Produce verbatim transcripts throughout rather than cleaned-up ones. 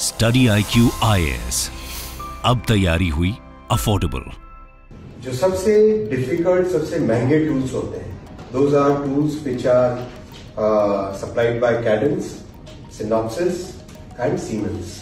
Study I Q I S, अब तैयारी हुई अफोर्डेबल। जो सबसे डिफिकल्ट, सबसे महंगे टूल्स होते हैं, those are tools which are supplied by Cadence, Synopsys and Siemens.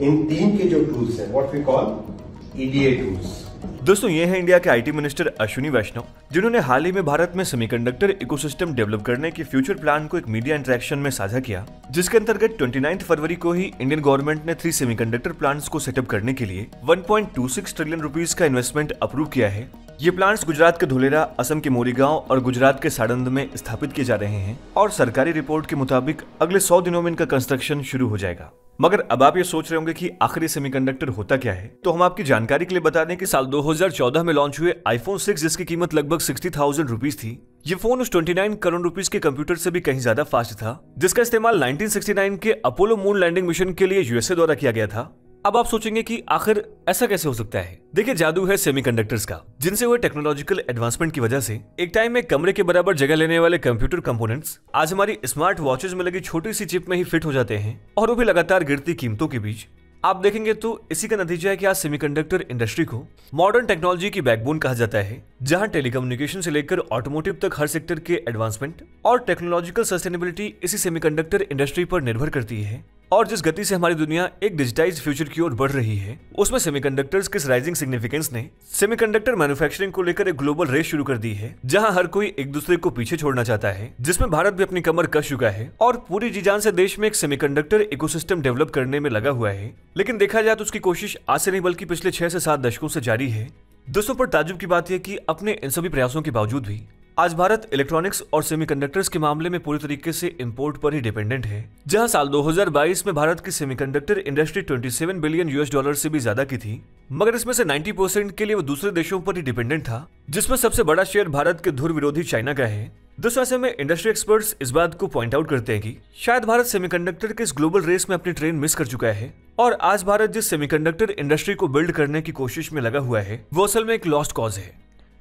इन तीन के जो टूल्स हैं what we call EDA tools. दोस्तों, ये हैं इंडिया के आईटी मिनिस्टर अश्विनी वैष्णव, जिन्होंने हाल ही में भारत में सेमीकंडक्टर इकोसिस्टम डेवलप करने के फ्यूचर प्लान को एक मीडिया इंटरेक्शन में साझा किया, जिसके अंतर्गत उनतीस फरवरी को ही इंडियन गवर्नमेंट ने थ्री सेमीकंडक्टर प्लांट्स को सेटअप करने के लिए एक पॉइंट दो छह ट्रिलियन रुपीस का इन्वेस्टमेंट अप्रूव किया है। ये प्लांट्स गुजरात के धुलेरा, असम के मोरीगांव और गुजरात के साड़ंद में स्थापित किए जा रहे हैं और सरकारी रिपोर्ट के मुताबिक अगले सौ दिनों में इनका कंस्ट्रक्शन शुरू हो जाएगा। मगर अब आप ये सोच रहे होंगे कि आखिर सेमीकंडक्टर होता क्या है, तो हम आपकी जानकारी के लिए बता दें कि साल दो हज़ार चौदह में लॉन्च हुए आईफोन सिक्स, जिसकी कीमत लगभग साठ हज़ार रुपीस थी, ये फोन उस उनतीस करोड़ रुपीस के कंप्यूटर से भी कहीं ज्यादा फास्ट था, जिसका इस्तेमाल उन्नीस सौ उनहत्तर के अपोलो मून लैंडिंग मिशन के लिए यूएसए द्वारा किया गया था। अब आप सोचेंगे कि आखिर ऐसा कैसे हो सकता है। देखिए, जादू है सेमीकंडक्टर्स का, जिनसे हुए टेक्नोलॉजिकल एडवांसमेंट की वजह से एक टाइम में कमरे के बराबर जगह लेने वाले कंप्यूटर कंपोनेंट्स आज हमारी स्मार्ट वॉचेस में लगी छोटी सी चिप में ही फिट हो जाते हैं, और वो भी लगातार गिरती कीमतों के बीच। आप देखेंगे तो इसी का नतीजा है कि आज सेमीकंडक्टर इंडस्ट्री को मॉडर्न टेक्नोलॉजी की बैकबोन कहा जाता है, जहां टेलीकम्युनिकेशन से लेकर ऑटोमोटिव तक हर सेक्टर के एडवांसमेंट और टेक्नोलॉजिकल सस्टेनेबिलिटी इसी सेमीकंडक्टर इंडस्ट्री पर निर्भर करती है। और जिस गति से हमारी दुनिया एक डिजिटाइज फ्यूचर की ओर बढ़ रही है, उसमें सेमीकंडक्टर्स के राइजिंग सिग्निफिकेंस ने सेमीकंडक्टर मैन्युफैक्चरिंग को लेकर एक ग्लोबल रेस शुरू कर दी है, जहां हर कोई एक दूसरे को पीछे छोड़ना चाहता है, जिसमें भारत भी अपनी कमर कस चुका है और पूरी जी जान से देश में एक सेमीकंडक्टर इकोसिस्टम डेवलप करने में लगा हुआ है। लेकिन देखा जाए तो उसकी कोशिश आज से नहीं बल्कि पिछले छह से सात दशकों से जारी है। दोस्तों, पर ताज्जुब की बात यह कि अपने इन सभी प्रयासों के बावजूद भी आज भारत इलेक्ट्रॉनिक्स और सेमीकंडक्टर्स के मामले में पूरी तरीके से इंपोर्ट पर ही डिपेंडेंट है, जहां साल दो हज़ार बाईस में भारत की सेमीकंडक्टर इंडस्ट्री सत्ताईस बिलियन यूएस डॉलर से भी ज्यादा की थी, मगर इसमें से नब्बे परसेंट के लिए वो दूसरे देशों पर ही डिपेंडेंट था, जिसमें सबसे बड़ा शेयर भारत के धुर विरोधी चाइना का है। दोस्तों, ऐसे में इंडस्ट्री एक्सपर्ट्स इस बात को पॉइंट आउट करते हैं कि शायद भारत सेमीकंडक्टर के इस ग्लोबल रेस में अपनी ट्रेन मिस कर चुका है, और आज भारत जिस सेमीकंडक्टर इंडस्ट्री को बिल्ड करने की कोशिश में लगा हुआ है वो असल में एक लॉस्ट कॉज है।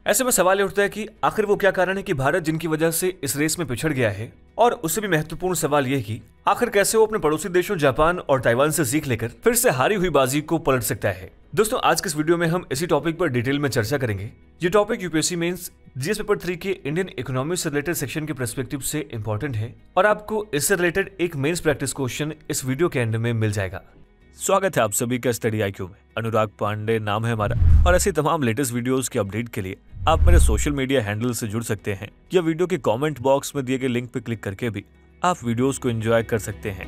ऐसे में सवाल उठता है कि आखिर वो क्या कारण है कि भारत, जिनकी वजह से इस रेस में पिछड़ गया है, और उससे भी महत्वपूर्ण सवाल यह कि आखिर कैसे वो अपने पड़ोसी देशों जापान और ताइवान से सीख लेकर फिर से हारी हुई बाजी को पलट सकता है। दोस्तों, आज के इस वीडियो में हम इसी टॉपिक पर डिटेल में चर्चा करेंगे। ये topic UPSC mains GS paper three के इंडियन इकोनॉमिक्स से रिलेटेड सेक्शन के पर्सपेक्टिव से इम्पोर्टेंट है, और आपको इससे रिलेटेड एक मेंस प्रैक्टिस क्वेश्चन इस वीडियो के एंड में मिल जाएगा। स्वागत है आप सभी का स्टडी आई क्यू में। अनुराग पांडे नाम है हमारा, और ऐसे तमाम लेटेस्ट वीडियोस के अपडेट के लिए आप मेरे सोशल मीडिया हैंडल से जुड़ सकते हैं, या वीडियो के कमेंट बॉक्स में दिए गए लिंक पर क्लिक करके भी आप वीडियोस को एंजॉय कर सकते हैं।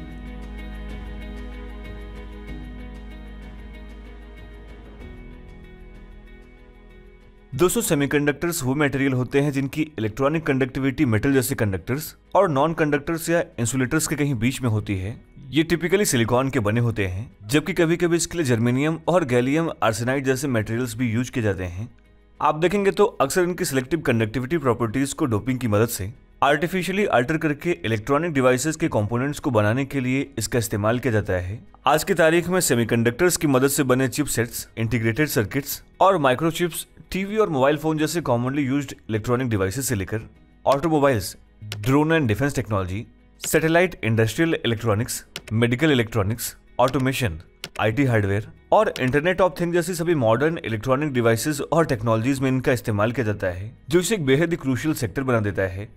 दोस्तों, सेमीकंडक्टर्स वो मटेरियल होते हैं जिनकी इलेक्ट्रॉनिक कंडक्टिविटी मेटल जैसे कंडक्टर्स और नॉन कंडक्टर्स या इंसुलेटर्स के कहीं बीच में होती है। ये टिपिकली सिलिकॉन के बने होते हैं, जबकि कभी कभी इसके लिए जर्मेनियम और गैलियम आर्सेनाइड जैसे मटेरियल्स भी यूज किए जाते हैं। आप देखेंगे तो अक्सर इनकी सिलेक्टिव कंडक्टिविटी प्रॉपर्टीज को डोपिंग की मदद से आर्टिफिशियली अल्टर करके इलेक्ट्रॉनिक डिवाइसेस के कंपोनेंट्स को बनाने के लिए इसका इस्तेमाल किया जाता है। आज की तारीख में सेमीकंडक्टर्स की मदद से बने चिपसेट्स, इंटीग्रेटेड सर्किट्स और माइक्रोचिप्स टीवी और मोबाइल फोन जैसे कॉमनली यूज्ड इलेक्ट्रॉनिक डिवाइसेस से लेकर automobiles, drone and defence technology, satellite industrial electronics, medical electronics, automation, IT hardware और इंटरनेट ऑफ थिंग्स जैसी सभी मॉडर्न इलेक्ट्रॉनिक डिवाइसेस और टेक्नोलॉजीज में इनका इस्तेमाल किया जाता है, जो इसे एक बेहद ही क्रूशियल सेक्टर बना देता है।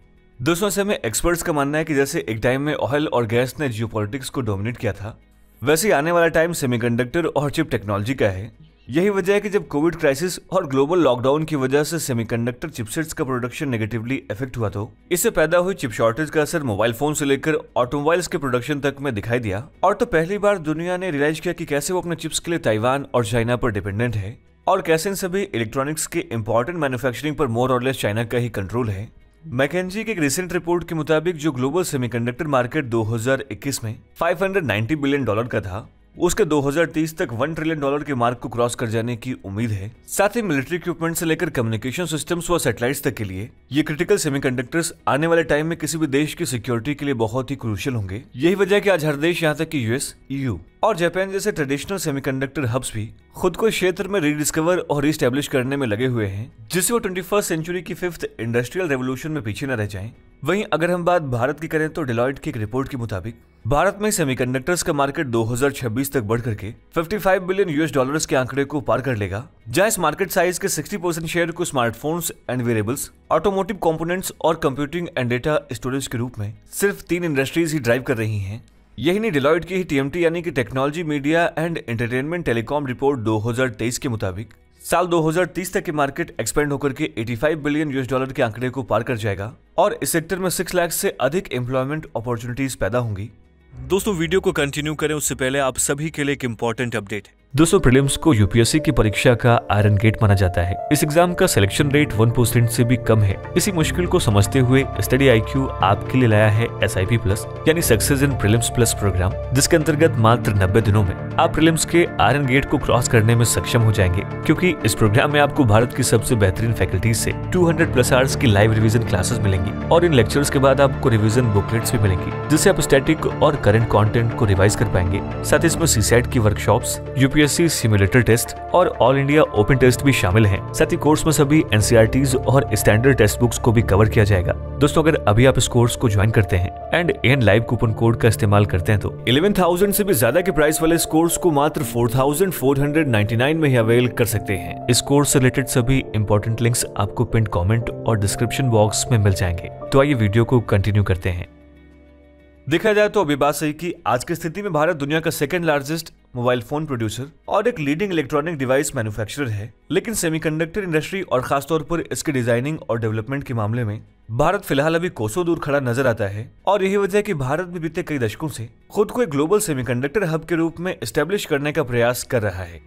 दोस्तों, ऐसे में एक्सपर्ट्स का मानना है कि जैसे एक टाइम में ऑयल और गैस ने जियोपॉलिटिक्स को डोमिनेट किया था, वैसे आने वाला टाइम सेमीकंडक्टर और चिप टेक्नोलॉजी का है। यही वजह है कि जब कोविड क्राइसिस और ग्लोबल लॉकडाउन की वजह से सेमीकंडक्टर चिपसेट्स का प्रोडक्शन नेगेटिवली इफेक्ट हुआ, तो इससे पैदा हुई चिप शॉर्टेज का असर मोबाइल फोन से लेकर ऑटोमोबाइल्स के प्रोडक्शन तक में दिखाई दिया, और तो पहली बार दुनिया ने रियलाइज किया कि कैसे वो अपने चिप्स के लिए ताइवान और चाइना पर डिपेंडेंट है, और कैसे इन सभी इलेक्ट्रॉनिक्स के इम्पोर्टेंट मैन्युफैक्चरिंग पर मोर और लेस चाइना का ही कंट्रोल है। मैकेंजी की एक रिसेंट रिपोर्ट के मुताबिक जो ग्लोबल सेमीकंडक्टर मार्केट दो हज़ार इक्कीस में पाँच सौ नब्बे बिलियन डॉलर का था, उसके दो हज़ार तीस तक एक ट्रिलियन डॉलर के मार्क को क्रॉस कर जाने की उम्मीद है। साथ ही मिलिट्री इक्विपमेंट से लेकर कम्युनिकेशन सिस्टम्स व सैटेलाइट्स तक के लिए ये क्रिटिकल सेमीकंडक्टर्स आने वाले टाइम में किसी भी देश की सिक्योरिटी के लिए बहुत ही क्रूशियल होंगे। यही वजह है कि आज हर देश, यहाँ तक कि यूएस, ईयू और जापान जैसे ट्रेडिशनल सेमीकंडक्टर हब्स भी खुद को क्षेत्र में रीडिस्कवर और रीस्टैब्लिश करने में लगे हुए हैं, जिससे वो ट्वेंटी फर्स्ट सेंचुरी की फिफ्थ इंडस्ट्रियल रेवोल्यूशन में पीछे न रह जाएं वहीं अगर हम बात भारत की करें तो डेलॉयट की एक रिपोर्ट के मुताबिक भारत में सेमीकंडक्टर्स का मार्केट दो हज़ार छब्बीस तक बढ़ करके पचपन बिलियन यूएस डॉलर्स के आंकड़े को पार कर लेगा, जहां इस मार्केट साइज के साठ परसेंट शेयर को smartphones and variables, automotive components और कंप्यूटिंग एंड डेटा स्टोरेज के रूप में सिर्फ तीन इंडस्ट्रीज ही ड्राइव कर रही हैं। यही नहीं, डेलॉयट की ही टीएमटी यानी कि technology media and entertainment telecom report दो हज़ार तेईस के मुताबिक साल दो हज़ार तीस तक के मार्केट एक्सपेंड होकर के पचासी बिलियन यूएस डॉलर के आंकड़े को पार कर जाएगा और इस सेक्टर में छह लाख से अधिक एम्प्लॉयमेंट अपॉर्चुनिटीज पैदा होंगी। दोस्तों, वीडियो को कंटिन्यू करें उससे पहले आप सभी के लिए एक इम्पोर्टेंट अपडेट है। दोस्तों, प्रीलिम्स को यूपीएससी की परीक्षा का आयरन गेट माना जाता है। इस एग्जाम का सिलेक्शन रेट एक परसेंट से भी कम है। इसी मुश्किल को समझते हुए स्टडी आईक्यू आपके लिए लाया है एसआईपी प्लस यानी success in prelims plus programme, जिसके अंतर्गत मात्र नब्बे दिनों में आप प्रीलिम्स के आयरन गेट को क्रॉस करने में सक्षम हो जाएंगे, क्योंकि इस प्रोग्राम में आपको भारत की सबसे बेहतरीन फैकल्टीज से दो सौ प्लस आवर्स की लाइव रिविजन क्लासेस मिलेंगी और इन लेक्चर्स के बाद आपको रिविजन बुकलेट्स भी मिलेंगी, जिससे आप स्टैटिक और करंट कॉन्टेंट को रिवाइज कर पाएंगे। साथ ही इसमें सीसैट की वर्कशॉप्स, यूपी सिमुलेटर टेस्ट और ऑल इंडिया ओपन टेस्ट भी शामिल हैं। साथ ही कोर्स में सभी एनसीईआरटीज और स्टैंडर्ड टेक्स्ट बुक्स को भी कवर किया जाएगा। दोस्तों, अगर अभी आप इस कोर्स को ज्वाइन करते हैं and an live coupon code का इस्तेमाल करते हैं तो ग्यारह हज़ार से भी ज्यादा के प्राइस वाले इस कोर्स को मात्र चौदह हज़ार चार सौ निन्यानवे में ही अवेल कर सकते हैं। इस कोर्स से रिलेटेड सभी इंपॉर्टेंट लिंक्स आपको पिन कमेंट और डिस्क्रिप्शन बॉक्स में मिल जाएंगे। तो आइए वीडियो को कंटिन्यू करते हैं। देखा जाए तो अभी बात सही कि आज की स्थिति में भारत दुनिया का second largest mobile phone producer और एक लीडिंग इलेक्ट्रॉनिक डिवाइस मैन्युफैक्चरर है, लेकिन सेमीकंडक्टर इंडस्ट्री और खासतौर पर इसके डिजाइनिंग और डेवलपमेंट के मामले में भारत फिलहाल अभी कोसों दूर खड़ा नजर आता है। और यही वजह है कि भारत भी बीते कई दशकों से खुद को एक ग्लोबल सेमीकंडक्टर हब के रूप में एस्टेब्लिश करने का प्रयास कर रहा है।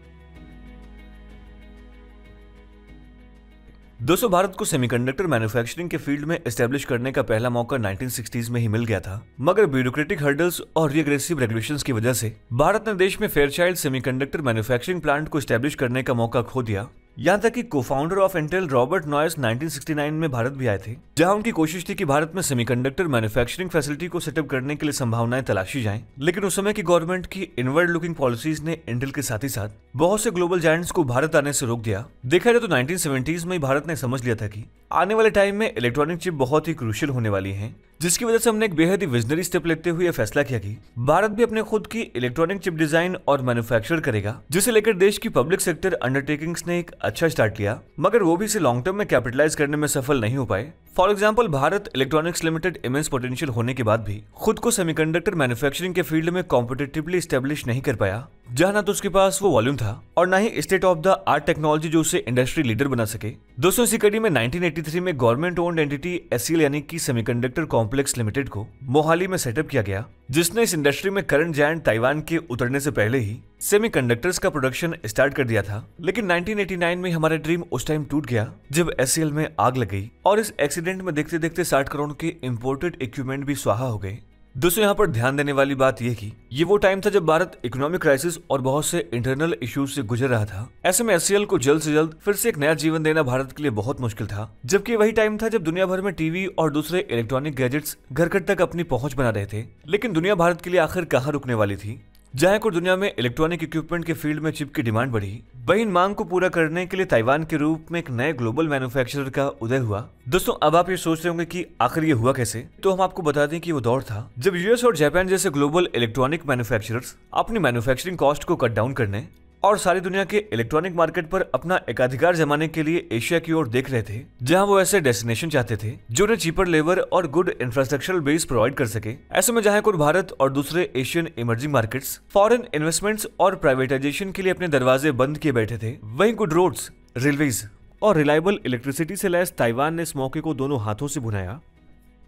दोस्तों, भारत को सेमीकंडक्टर मैन्युफैक्चरिंग के फील्ड में एस्टेब्लिश करने का पहला मौका नाइनटीन सिक्सटीज़ में ही मिल गया था, मगर ब्यूरोक्रेटिक हर्डल्स और रिएग्रेसिव रेगुलेशंस की वजह से भारत ने देश में फेयरचाइल्ड सेमीकंडक्टर मैन्युफैक्चरिंग प्लांट को एस्टेब्लिश करने का मौका खो दिया। यहाँ तक कि cofounder of Intel Robert Noyce nineteen sixty nine में भारत भी आए थे, जहाँ उनकी कोशिश थी कि भारत में सेमीकंडक्टर मैन्युफैक्चरिंग फैसिलिटी को सेटअप करने के लिए संभावनाएं तलाशी जाएं, लेकिन उस समय की गवर्नमेंट की इनवर्ड लुकिंग पॉलिसीज ने इंटेल के साथ ही साथ बहुत से ग्लोबल जायंट्स को भारत आने से रोक दिया। देखा जाए तो नाइनटीन सेवेंटीज में भारत ने समझ लिया था कि आने वाले टाइम में इलेक्ट्रॉनिक चिप बहुत ही क्रूशियल होने वाली है, जिसकी वजह से हमने एक बेहद ही विजनरी स्टेप लेते हुए फैसला किया कि भारत भी अपने खुद की इलेक्ट्रॉनिक चिप डिजाइन और मैन्युफैक्चर करेगा, जिसे लेकर देश की पब्लिक सेक्टर अंडरटेकिंग्स ने एक अच्छा स्टार्ट लिया, मगर वो भी इसे लॉन्ग टर्म में कैपिटलाइज करने में सफल नहीं हो पाए। For example, Bharat electronics limited immense potential होने के बाद भी खुद को सेमीकंडक्टर मैन्युफैक्चरिंग के फील्ड में कॉम्पिटिटिवली स्टेब्लिश नहीं कर पाया, जहां ना तो उसके पास वो वॉल्यूम था और ना ही state of the art technology जो उसे इंडस्ट्री लीडर बना सके। दोस्तों, इसी कड़ी में नाइनटीन एटी थ्री में गवर्नमेंट ओन्ड एंटिटी एससीएल यानी कि सेमीकंडक्टर कॉम्प्लेक्स लिमिटेड को मोहाली में सेटअप किया गया, जिसने इस इंडस्ट्री में करंट जायंट ताइवान के उतरने से पहले ही सेमीकंडक्टर्स का प्रोडक्शन स्टार्ट कर दिया था। लेकिन नाइनटीन एटी नाइन में हमारा ड्रीम उस टाइम टूट गया जब एससीएल में आग लग गई और इस एक्सीडेंट में देखते देखते साठ करोड़ के इम्पोर्टेड इक्विपमेंट भी स्वाहा हो गए। दोस्तों, यहाँ पर ध्यान देने वाली बात यह कि ये वो टाइम था जब भारत इकोनॉमिक क्राइसिस और बहुत से इंटरनल इश्यूज से गुजर रहा था। ऐसे में एससीएल को जल्द से जल्द फिर से एक नया जीवन देना भारत के लिए बहुत मुश्किल था, जबकि वही टाइम था जब दुनिया भर में टीवी और दूसरे इलेक्ट्रॉनिक गैजेट्स घर घर तक अपनी पहुंच बना रहे थे। लेकिन दुनिया भारत के लिए आखिर कहाँ रुकने वाली थी? जहाँ को दुनिया में इलेक्ट्रॉनिक इक्विपमेंट के फील्ड में चिप की डिमांड बढ़ी, वहीं इन मांग को पूरा करने के लिए ताइवान के रूप में एक नए ग्लोबल मैन्युफैक्चरर का उदय हुआ। दोस्तों, अब आप ये सोच रहे होंगे कि आखिर ये हुआ कैसे, तो हम आपको बता दें कि वो दौर था जब यूएस और जापान जैसे ग्लोबल इलेक्ट्रॉनिक मैन्युफैक्चरर्स अपनी मैन्युफैक्चरिंग कॉस्ट को कट डाउन करने और सारी दुनिया के इलेक्ट्रॉनिक मार्केट पर अपना एकाधिकार जमाने के लिए एशिया की ओर देख रहे थे, जहां वो ऐसे डेस्टिनेशन चाहते थे जो उन्हें चीपर लेबर और गुड इंफ्रास्ट्रक्चरल बेस प्रोवाइड कर सके। ऐसे में जहां भारत और दूसरे Asian emerging markets foreign investments और प्राइवेटाइजेशन के लिए अपने दरवाजे बंद किए बैठे थे, वहीं गुड रोड्स, रेलवेज और रिलायबल इलेक्ट्रिसिटी से लैस ताइवान ने इस मौके को दोनों हाथों से भुनाया।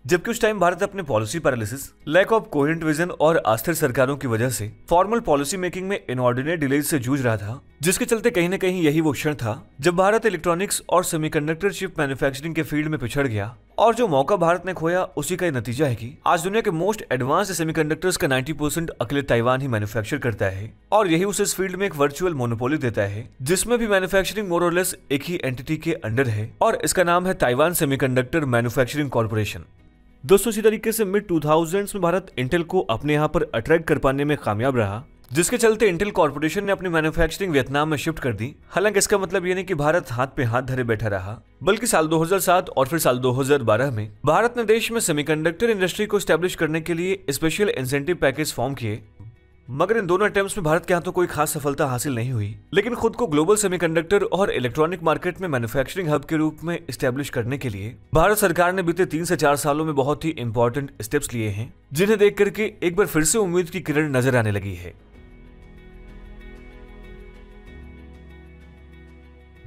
जबकि उस टाइम भारत अपने policy paralysis, lack of coherent vision और अस्थिर सरकारों की वजह से फॉर्मल पॉलिसी मेकिंग में इनऑर्डिनेट डिलेज से जूझ रहा था, जिसके चलते कहीं न कहीं यही वो क्षण था जब भारत इलेक्ट्रॉनिक्स और सेमीकंडक्टर चिप मैन्युफैक्चरिंग के फील्ड में पिछड़ गया। और जो मौका भारत ने खोया उसी का नतीजा है कि आज दुनिया के मोस्ट एडवांस सेमीकंडक्टर्स का नब्बे परसेंट अकेले ताइवान ही मैन्युफैक्चर करता है और यही उसे इस फील्ड में एक वर्चुअल मोनोपोली देता है, जिसमें भी मैन्युफैक्चरिंग मोर और लेस एक ही एंटिटी के अंडर है और इसका नाम है ताइवान सेमीकंडक्टर मैन्युफैक्चरिंग कॉर्पोरेशन। दोस्तों, इसी तरीके से मिड टू थाउजेंड्स में भारत इंटेल को अपने यहाँ पर अट्रैक्ट कर पाने में कामयाब रहा, जिसके चलते इंटेल कॉर्पोरेशन ने अपनी मैन्युफैक्चरिंग वियतनाम में शिफ्ट कर दी। हालांकि इसका मतलब ये नहीं कि भारत हाथ पे हाथ धरे बैठा रहा, बल्कि साल दो हज़ार सात और फिर साल दो हज़ार बारह में भारत ने देश में सेमीकंडक्टर इंडस्ट्री को स्टैब्लिश करने के लिए स्पेशल इंसेंटिव पैकेज फॉर्म किए, मगर इन दोनों अटेम्प्ट्स में भारत के यहाँ तो कोई खास सफलता हासिल नहीं हुई। लेकिन खुद को ग्लोबल सेमीकंडक्टर और इलेक्ट्रॉनिक मार्केट में मैन्युफैक्चरिंग हब के रूप में स्टैब्लिश करने के लिए भारत सरकार ने बीते तीन से चार सालों में बहुत ही इंपॉर्टेंट स्टेप्स लिए हैं, जिन्हें देख करके एक बार फिर से उम्मीद की किरण नजर आने लगी है।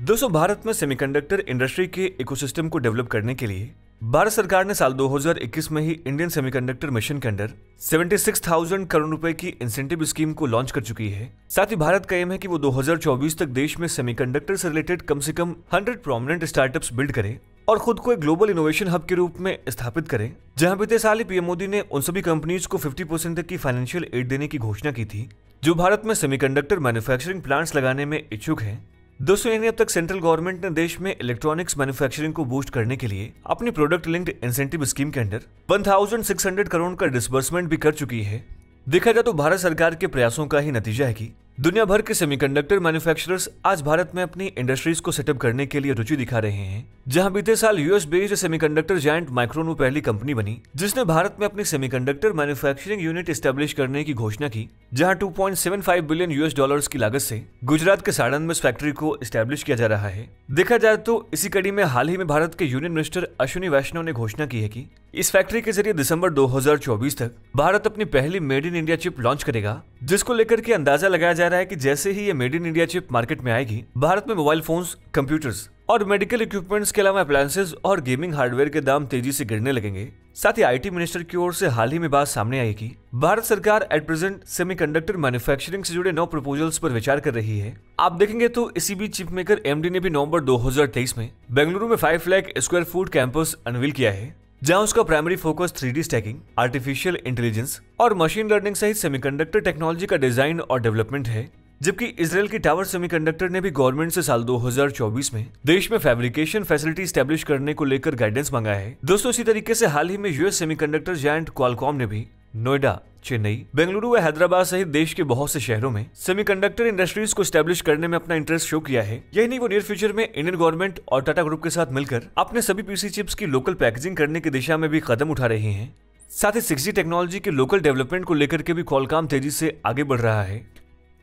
दोस्तों, भारत में सेमीकंडक्टर इंडस्ट्री के इकोसिस्टम को डेवलप करने के लिए भारत सरकार ने साल दो हज़ार इक्कीस में ही इंडियन सेमीकंडक्टर मिशन के अंडर छिहत्तर हज़ार करोड़ रुपए की इंसेंटिव स्कीम को लॉन्च कर चुकी है। साथ ही भारत का एम है कि वो दो हज़ार चौबीस तक देश में सेमीकंडक्टर से रिलेटेड कम से कम सौ प्रोमिनेंट स्टार्टअप्स बिल्ड करे और खुद को एक ग्लोबल इनोवेशन हब के रूप में स्थापित करें, जहां बीते साल ही पीएम मोदी ने उन सभी कंपनीज को पचास परसेंट तक की फाइनेंशियल एड देने की घोषणा की थी जो भारत में सेमीकंडक्टर मैन्युफैक्चरिंग प्लांट्स लगाने में इच्छुक हैं। दोस्तों, यानी अब तक सेंट्रल गवर्नमेंट ने देश में इलेक्ट्रॉनिक्स मैन्युफैक्चरिंग को बूस्ट करने के लिए अपनी प्रोडक्ट लिंक्ड इंसेंटिव स्कीम के अंडर सोलह सौ करोड़ का डिसबर्समेंट भी कर चुकी है। देखा जाए तो भारत सरकार के प्रयासों का ही नतीजा है कि दुनिया भर के सेमीकंडक्टर मैन्युफैक्चरर्स आज भारत में अपनी इंडस्ट्रीज को सेटअप करने के लिए रुचि दिखा रहे हैं, जहां बीते साल US based semiconductor giant Micron वो पहली कंपनी बनी जिसने भारत में अपनी सेमीकंडक्टर मैन्युफैक्चरिंग यूनिट स्टैब्लिश करने की घोषणा की, जहां दो पॉइंट सात पाँच बिलियन यूएस डॉलर की लागत से गुजरात के साड़न में इस फैक्ट्री को स्टैब्लिश किया जा रहा है। देखा जाए तो इसी कड़ी में हाल ही में भारत के यूनियन मिनिस्टर अश्विनी वैष्णव ने घोषणा की है कि इस फैक्ट्री के जरिए दिसंबर दो हज़ार चौबीस तक भारत अपनी पहली made in India chip launch करेगा, जिसको लेकर के अंदाजा लगाया जा रहा है कि जैसे ही ये made in India chip market में आएगी, भारत में मोबाइल फोन्स, कंप्यूटर्स और मेडिकल इक्विपमेंट्स के अलावा अप्लायंसेज और गेमिंग हार्डवेयर के दाम तेजी से गिरने लगेंगे। साथ ही आईटी मिनिस्टर की ओर से हाल ही में बात सामने आई कि भारत सरकार एट प्रेजेंट सेमीकंडक्टर मैन्युफैक्चरिंग से जुड़े नौ प्रपोजल्स पर विचार कर रही है। आप देखेंगे तो इसी बीच चिप मेकर एमडी ने भी नवंबर दो हज़ार तेईस में बेंगलुरु में five lakh square foot campus unveil किया है, जहां उसका primary focus three D stacking, artificial intelligence और मशीन लर्निंग सहित सेमीकंडक्टर टेक्नोलॉजी का डिजाइन और डेवलपमेंट है। जबकि इसराइल की टावर सेमीकंडक्टर ने भी गवर्नमेंट से साल दो हज़ार चौबीस में देश में फैब्रिकेशन फैसिलिटी स्टैब्लिश करने को लेकर गाइडेंस मांगा है। दोस्तों, इसी तरीके से हाल ही में यूएस सेमीकंडक्टर जायंट क्वालकॉम ने भी नोएडा, चेन्नई, बेंगलुरु व हैदराबाद सहित देश के बहुत से शहरों में सेमीकंडक्टर इंडस्ट्रीज को स्टैब्लिश करने में अपना इंटरेस्ट शो किया है। यही नहीं, वो नियर फ्यूचर में इंडियन गवर्नमेंट और टाटा ग्रुप के साथ मिलकर अपने सभी पीसी चिप्स की लोकल पैकेजिंग करने की दिशा में भी कदम उठा रहे हैं। साथ ही सिक्स जी टेक्नोलॉजी के लोकल डेवलपमेंट को लेकर के भी क्वालकॉम तेजी से आगे बढ़ रहा है।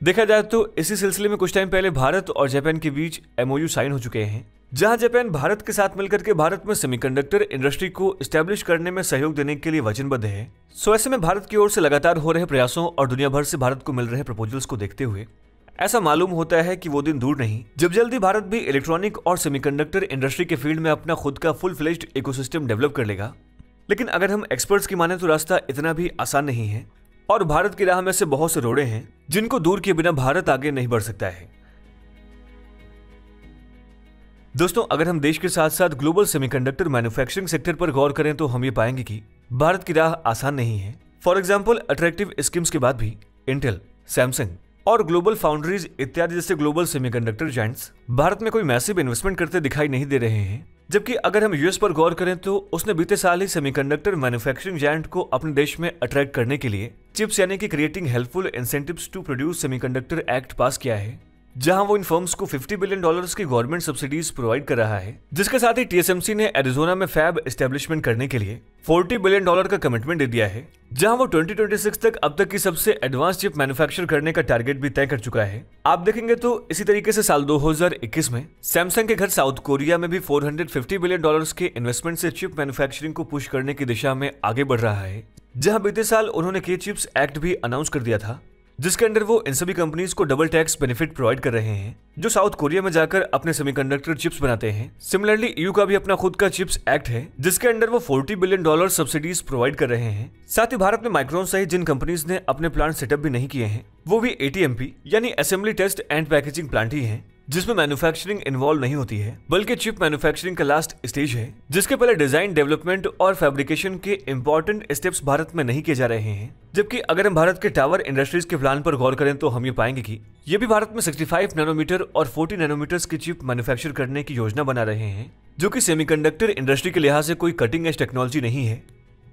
देखा जाए तो इसी सिलसिले में कुछ टाइम पहले भारत और जापान के बीच एमओयू साइन हो चुके हैं, जहां जापान भारत के साथ मिलकर के भारत में सेमीकंडक्टर इंडस्ट्री को स्टैब्लिश करने में सहयोग देने के लिए वचनबद्ध है। सो ऐसे में भारत की ओर से लगातार हो रहे प्रयासों और दुनिया भर से भारत को मिल रहे प्रपोजल्स को देखते हुए ऐसा मालूम होता है कि वो दिन दूर नहीं जब जल्दी भारत भी इलेक्ट्रॉनिक और सेमीकंडक्टर इंडस्ट्री के फील्ड में अपना खुद का फुल फ्लेज्ड इकोसिस्टम डेवलप कर लेगा। लेकिन अगर हम एक्सपर्ट्स की माने तो रास्ता इतना भी आसान नहीं है और भारत की राह में से बहुत से रोड़े हैं जिनको दूर किए बिना भारत आगे नहीं बढ़ सकता है। दोस्तों, अगर हम देश के साथ साथ ग्लोबल सेमीकंडक्टर मैन्युफैक्चरिंग सेक्टर पर गौर करें तो हम ये पाएंगे कि भारत की राह आसान नहीं है। फॉर एग्जाम्पल, अट्रैक्टिव स्कीम्स के बाद भी इंटेल, सैमसंग और ग्लोबल फाउंड्रीज इत्यादि जैसे ग्लोबल सेमीकंडक्टर जायंट्स भारत में कोई मैसिव इन्वेस्टमेंट करते दिखाई नहीं दे रहे हैं। जबकि अगर हम यूएस पर गौर करें तो उसने बीते साल ही सेमीकंडक्टर मैन्युफैक्चरिंग जायंट को अपने देश में अट्रैक्ट करने के लिए चिप्स यानी कि creating helpful incentives to produce semiconductor act pass किया है, जहां वो इन फर्म्स को पचास बिलियन डॉलर्स की गवर्नमेंट सब्सिडीज प्रोवाइड कर रहा है। जिसके साथ ही टीएसएमसी ने एरिजोना में फैब एस्टेब्लिशमेंट करने के लिए चालीस बिलियन डॉलर का कमिटमेंट दे दिया है, जहां वो दो हज़ार छब्बीस तक अब तक की सबसे एडवांस चिप मैन्युफैक्चर करने का टारगेट भी तय कर चुका है। आप देखेंगे तो इसी तरीके से साल दो हज़ार इक्कीस में सैमसंग के घर साउथ कोरिया में भी चार सौ पचास बिलियन डॉलर्स के इन्वेस्टमेंट से चिप मैन्युफैक्चरिंग को पुश करने की दिशा में आगे बढ़ रहा है, जहां बीते साल उन्होंने के चिप्स एक्ट भी अनाउंस कर दिया था, जिसके अंडर वो इन सभी कंपनीज को डबल टैक्स बेनिफिट प्रोवाइड कर रहे हैं जो साउथ कोरिया में जाकर अपने सेमीकंडक्टर चिप्स बनाते हैं। सिमिलरली, ईयू का भी अपना खुद का चिप्स एक्ट है, जिसके अंडर वो चालीस बिलियन डॉलर सब्सिडीज प्रोवाइड कर रहे हैं। साथ ही भारत में माइक्रोन सहित जिन कंपनीज ने अपने प्लांट सेटअप भी नहीं किए हैं वो भी एटीएमपी यानी assembly test and packaging plant ही है, जिसमें मैन्युफैक्चरिंग इन्वॉल्व नहीं होती है बल्कि चिप मैन्युफैक्चरिंग का लास्ट स्टेज है, जिसके पहले डिजाइन, डेवलपमेंट और फैब्रिकेशन के इम्पोर्टेंट स्टेप्स भारत में नहीं किए जा रहे हैं। जबकि अगर हम भारत के टावर इंडस्ट्रीज के प्लान पर गौर करें तो हम ये पाएंगे कि ये भी भारत में पैंसठ नैनोमीटर और चालीस नैनोमीटर की चिप मैन्युफैक्चर करने की योजना बना रहे हैं, जो की सेमीकंडक्टर इंडस्ट्री के लिहाज से कोई कटिंग एज टेक्नोलॉजी नहीं है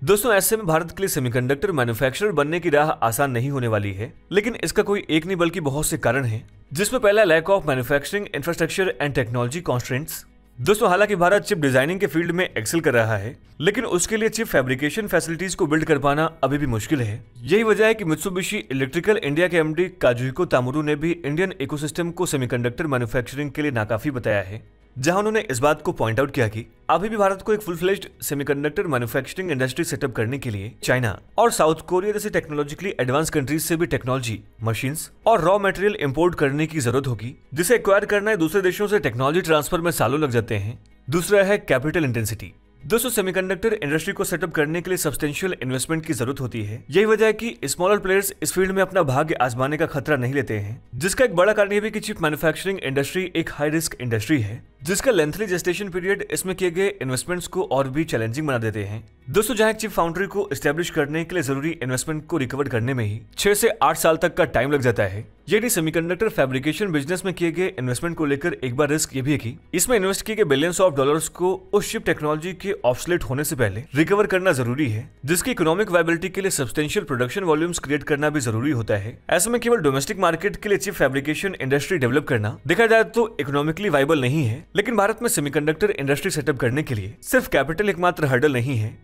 दोस्तों ऐसे में भारत के लिए सेमीकंडक्टर मैन्युफैक्चरर बनने की राह आसान नहीं होने वाली है, लेकिन इसका कोई एक नहीं बल्कि बहुत से कारण हैं, जिसमें पहला lack of manufacturing infrastructure and technology constraints. दोस्तों हालांकि भारत चिप डिजाइनिंग के फील्ड में एक्सेल कर रहा है, लेकिन उसके लिए चिप फैब्रिकेशन फैसिलिटीज को बिल्ड कर पाना अभी भी मुश्किल है। यही वजह है कि मित्सुबिशी इलेक्ट्रिकल इंडिया के एमडी काजुहिको तामुरू ने भी इंडियन इकोसिस्टम को सेमीकंडक्टर मैन्युफैक्चरिंग के लिए नाकाफी बताया है, जहां उन्होंने इस बात को पॉइंट आउट किया कि अभी भी भारत को एक full fledged semiconductor manufacturing industry setup करने के लिए चाइना और साउथ कोरिया जैसे टेक्नोलॉजिकली एडवांस कंट्रीज से भी टेक्नोलॉजी, मशीन्स और रॉ मटेरियल इंपोर्ट करने की जरूरत होगी, जिसे एक्वायर करना है दूसरे देशों से टेक्नोलॉजी ट्रांसफर में सालों लग जाते हैं। दूसरा है कैपिटल इंटेंसिटी। दोस्तों सेमीकंडक्टर इंडस्ट्री को सेटअप करने के लिए सब्सटेंशियल इन्वेस्टमेंट की जरूरत होती है। यही वजह है कि स्मॉलर प्लेयर्स इस फील्ड में अपना भाग्य आजमाने का खतरा नहीं लेते हैं, जिसका एक बड़ा कारण यह भी कि चिप मैन्युफैक्चरिंग इंडस्ट्री एक हाई रिस्क इंडस्ट्री है, जिसका लेंथली जेस्टेशन पीरियड इसमें किए गए इन्वेस्टमेंट्स को और भी चैलेंजिंग बना देते हैं। दोस्तों जहाँ एक चिप फाउंड्री को एस्टेब्लिश करने के लिए जरूरी इन्वेस्टमेंट को रिकवर करने में ही छह से आठ साल तक का टाइम लग जाता है, यदि सेमीकंडक्टर फैब्रिकेशन बिजनेस में किए गए इन्वेस्टमेंट को लेकर एक बार रिस्क ये भी है कि इसमें इन्वेस्ट किए गए बिलियंस ऑफ डॉलर्स को उस चिप टेक्नोलॉजी के ऑब्सोलेट होने से पहले रिकवर करना जरूरी है, जिसकी इकोनॉमिक वायबिलिटी के लिए सब्सटेंशियल प्रोडक्शन वॉल्यूम्स क्रिएट करना भी जरूरी होता है। ऐसे में केवल डोमेस्टिक मार्केट के लिए चिप फैब्रिकेशन इंडस्ट्री डेवलप करना देखा जाए तो इकोनॉमिकली वायबल नहीं है, लेकिन भारत में सेमीकंडक्टर इंडस्ट्री सेटअप करने के लिए सिर्फ कैपिटल एकमात्र हर्डल नहीं है।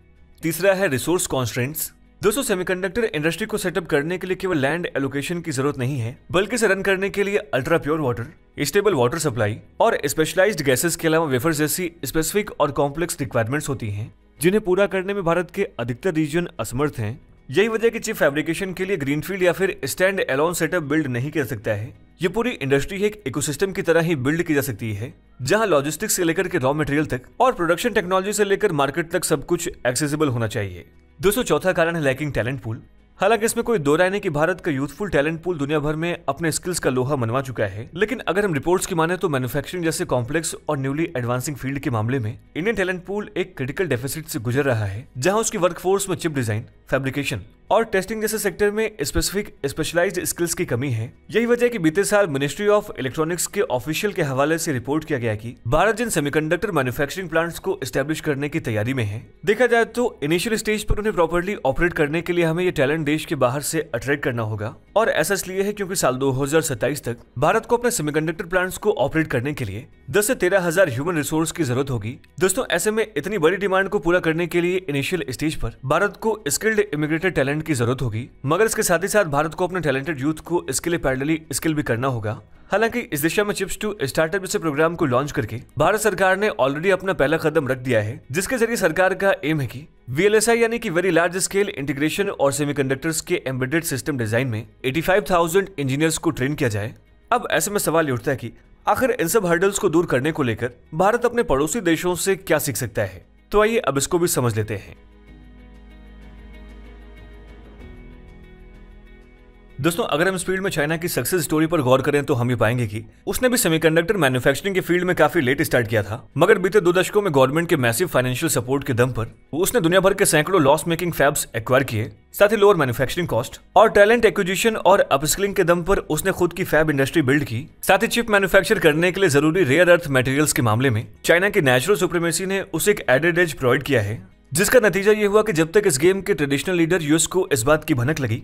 तीसरा है रिसोर्स कॉन्स्ट्रेंट्स। दोस्तों सेमीकंडक्टर इंडस्ट्री को सेटअप करने के लिए केवल लैंड एलोकेशन की जरूरत नहीं है, बल्कि इसे रन करने के लिए ultra pure water, stable water supply और स्पेशलाइज्ड गैसेस के अलावा वेफर्स जैसी स्पेसिफिक और कॉम्प्लेक्स रिक्वायरमेंट्स होती हैं, जिन्हें पूरा करने में भारत के अधिकतर रीजन असमर्थ हैं। यही वजह कि चिप फैब्रिकेशन के लिए ग्रीनफील्ड या फिर स्टैंड अलोन सेटअप बिल्ड नहीं कर सकता है। ये पूरी इंडस्ट्री एक इकोसिस्टम की तरह ही बिल्ड की जा सकती है, जहां लॉजिस्टिक्स से लेकर के रॉ मटेरियल तक और प्रोडक्शन टेक्नोलॉजी से लेकर मार्केट तक सब कुछ एक्सेसिबल होना चाहिए। दोस्तों चौथा कारण है लैकिंग टैलेंट पूल। हालांकि इसमें कोई दो राय नहीं कि भारत का यूथफुल टैलेंट पूल दुनिया भर में अपने स्किल्स का लोहा मनवा चुका है, लेकिन अगर हम रिपोर्ट्स की माने तो मैन्युफैक्चरिंग जैसे कॉम्प्लेक्स और न्यूली एडवांसिंग फील्ड के मामले में इंडियन टैलेंट पूल एक क्रिटिकल डेफिसिट से गुजर रहा है, जहां उसकी वर्कफोर्स में चिप डिजाइन, फैब्रिकेशन और टेस्टिंग जैसे सेक्टर में स्पेसिफिक स्पेशलाइज्ड स्किल्स की कमी है। यही वजह है कि बीते साल मिनिस्ट्री ऑफ इलेक्ट्रॉनिक्स के ऑफिशियल के हवाले से रिपोर्ट किया गया कि भारत जिन सेमीकंडक्टर मैन्युफैक्चरिंग प्लांट्स को एस्टेब्लिश करने की तैयारी में है, देखा जाए तो इनिशियल स्टेज पर उन्हें प्रॉपर्ली ऑपरेट करने के लिए हमें ये टैलेंट देश के बाहर से अट्रैक्ट करना होगा, और ऐसा इसलिए है क्योंकि साल दो हजार सत्ताईस तक भारत को अपने सेमीकंडक्टर प्लांट्स को ऑपरेट करने के लिए दस से तेरह हजार ह्यूमन रिसोर्स की जरूरत होगी। दोस्तों ऐसे में इतनी बड़ी डिमांड को पूरा करने के लिए इनिशियल स्टेज पर भारत को स्किल्ड इमिग्रेटेड टैलेंट की जरूरत होगी, मगर इसके साथ ही साथ भारत को अपने टैलेंटेड यूथ को इसके लिए पैरेलली स्किल भी करना होगा। हालांकि इस दिशा में चिप्स टू स्टार्टअप जैसे प्रोग्राम को लॉन्च करके भारत सरकार ने ऑलरेडी अपना पहला कदम रख दिया है, जिसके जरिए सरकार का एम है कि वी एल एस आई यानी कि वेरी लार्ज स्केल इंटीग्रेशन और सेमीकंडक्टर्स के एम्बेडेड सिस्टम डिजाइन में पचासी हज़ार इंजीनियर्स को ट्रेन किया जाए। अब ऐसे में सवाल ये उठता है कि आखिर इन सब हर्डल्स को दूर करने को लेकर भारत अपने पड़ोसी देशों से क्या सीख सकता है, तो आइए अब इसको भी समझ लेते हैं। दोस्तों अगर हम इस फील्ड में चाइना की सक्सेस स्टोरी पर गौर करें तो हम ये पाएंगे कि उसने भी सेमीकंडक्टर मैन्युफैक्चरिंग के फील्ड में काफी लेट स्टार्ट किया था, मगर बीते दो दशकों में गवर्नमेंट के मैसिव फाइनेंशियल सपोर्ट के दम पर उसने दुनिया भर के सैकड़ों लॉस मेकिंग फैब्स एक्वायर किए। साथ ही लोअर मैन्युफैक्चरिंग कॉस्ट और टैलेंट एक्विजिशन और अपस्किलिंग के दम पर उसने खुद की फैब इंडस्ट्री बिल्ड की। साथ ही चिप मैन्युफैक्चर करने के लिए जरूरी रेयर अर्थ मटेरियल्स के मामले में चाइना की नेचुरल सुप्रीमेसी ने उसे एक एडेड एज प्रोवाइड किया है, जिसका नतीजा ये हुआ कि जब तक इस गेम के ट्रेडिशनल लीडर यूएस को इस बात की भनक लगी,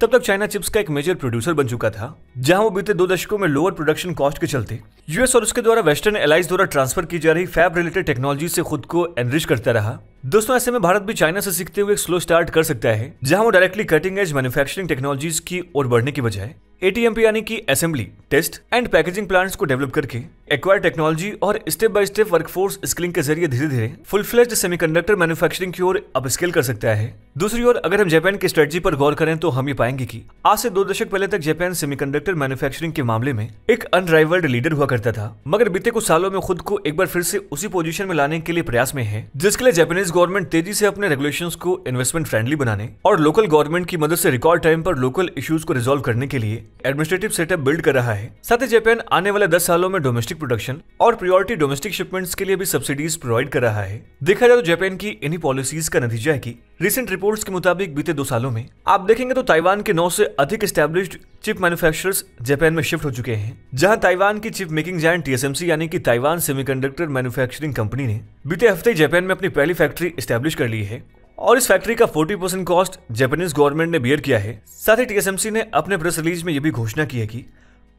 तब तक चाइना चिप्स का एक मेजर प्रोड्यूसर बन चुका था, जहां वो बीते दो दशकों में लोअर प्रोडक्शन कॉस्ट के चलते यूएस और उसके द्वारा वेस्टर्न एलाइज द्वारा ट्रांसफर की जा रही फैब रिलेटेड टेक्नोलॉजी से खुद को एनरिच करता रहा। दोस्तों ऐसे में भारत भी चाइना से सीखते हुए एक स्लो स्टार्ट कर सकता है, जहां वो directly cutting edge manufacturing technologies की ओर बढ़ने की बजाय ए टी एम पी यानी कि assembly, test and packaging plants को डेवलप करके एक्वायर टेक्नोलॉजी और step by step workforce skilling के जरिए धीरे धीरे फुल फ्लेज्ड सेमीकंडक्टर मैन्युफैक्चरिंग की ओर अप स्केल कर सकता है। दूसरी ओर अगर हम जापान की स्ट्रेटजी पर गौर करें तो हम ये पाएंगे कि आज से दो दशक पहले तक जापान सेमीकंडक्टर मैन्युफैक्चरिंग के मामले में एक अनराइवल्ड लीडर हुआ करता था, मगर बीते कुछ सालों में खुद को एक बार फिर से उसी पोजीशन में लाने के लिए प्रयास में है, जिसके लिए जापानीज गवर्नमेंट तेजी से अपने रेगुलेशंस को इन्वेस्टमेंट फ्रेंडली बनाने और लोकल गवर्नमेंट की मदद से रिकॉर्ड टाइम पर लोकल इश्यूज को रिजोल्व करने के लिए एडमिनिस्ट्रेटिव सेटअप बिल्ड कर रहा है। साथ ही जापान आने वाले दस सालों में डोमेस्टिक प्रोडक्शन और प्रायोरिटी डोमेस्टिक शिपमेंट्स के लिए भी सब्सिडीज प्रोवाइड कर रहा है। देखा जाए तो जापान की इन्हीं पॉलिसीज का नतीजा है कि रिसेंट रिपोर्ट्स के मुताबिक बीते दो सालों में आप देखेंगे तो ताइवान के नौ से अधिक एस्टेब्लिश्ड चिप मैन्युफैक्चरर्स जापान में शिफ्ट हो चुके हैं, जहां ताइवान की chip making giant T S M C यानी कि ताइवान सेमीकंडक्टर मैन्युफैक्चरिंग कंपनी ने बीते हफ्ते जापान में अपनी पहली फैक्ट्री एस्टेब्लिश कर ली है। और इस फैक्ट्री का चालीस परसेंट कॉस्ट जापानीज गवर्नमेंट ने बियर किया है। साथ ही टीएसएमसी ने अपने प्रेस रिलीज में यह भी घोषणा की है कि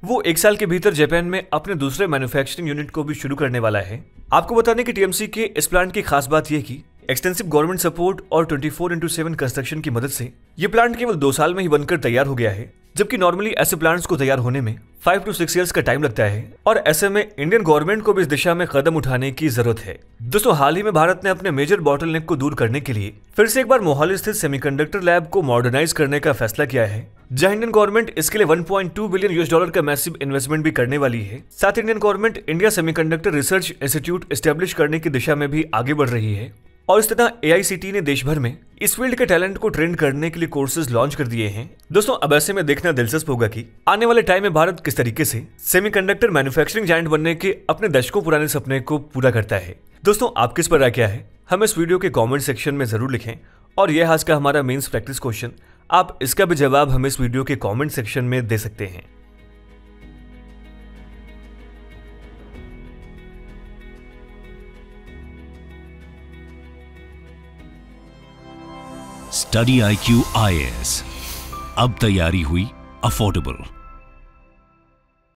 वो एक साल के भीतर जापान में अपने दूसरे मैन्युफैक्चरिंग यूनिट को भी शुरू करने वाला है। आपको बता दें कि टीएमसी के इस प्लांट की खास बात यह कि एक्सटेंसिव गवर्नमेंट सपोर्ट और चौबीस इंटू सात कंस्ट्रक्शन की मदद से ये प्लांट केवल दो साल में ही बनकर तैयार हो गया है, जबकि नॉर्मली ऐसे प्लांट्स को तैयार होने में फाइव टू सिक्स ईयर्स का टाइम लगता है। और ऐसे में इंडियन गवर्नमेंट को भी इस दिशा में कदम उठाने की जरूरत है। दोस्तों, हाल ही में भारत ने अपने मेजर बॉटलनेक को दूर करने के लिए फिर से एक बार मोहाली स्थित सेमीकंडक्टर लैब को मॉडर्नाइज करने का फैसला किया है, जहां इंडियन गवर्नमेंट इसके लिए one point two billion US dollar का मैसिव इन्वेस्टमेंट भी करने वाली है। साथ Indian government India semiconductor research institute establish करने की दिशा में भी आगे बढ़ रही है और इस तरह एआईसीटी ने देश भर में इस फील्ड के टैलेंट को ट्रेन करने के लिए कोर्सेज लॉन्च कर दिए हैं। दोस्तों, अब ऐसे में देखना दिलचस्प होगा कि आने वाले टाइम में भारत किस तरीके से सेमीकंडक्टर मैन्युफैक्चरिंग जायंट बनने के अपने दशकों पुराने सपने को पूरा करता है। दोस्तों, आप किस पर राय क्या है हमें इस वीडियो के कॉमेंट सेक्शन में जरूर लिखें और यह आज का हमारा मेन्स प्रैक्टिस क्वेश्चन, आप इसका भी जवाब हमें इस वीडियो के कॉमेंट सेक्शन में दे सकते हैं। Study I Q I A S, अब तैयारी हुई अफोर्डेबल।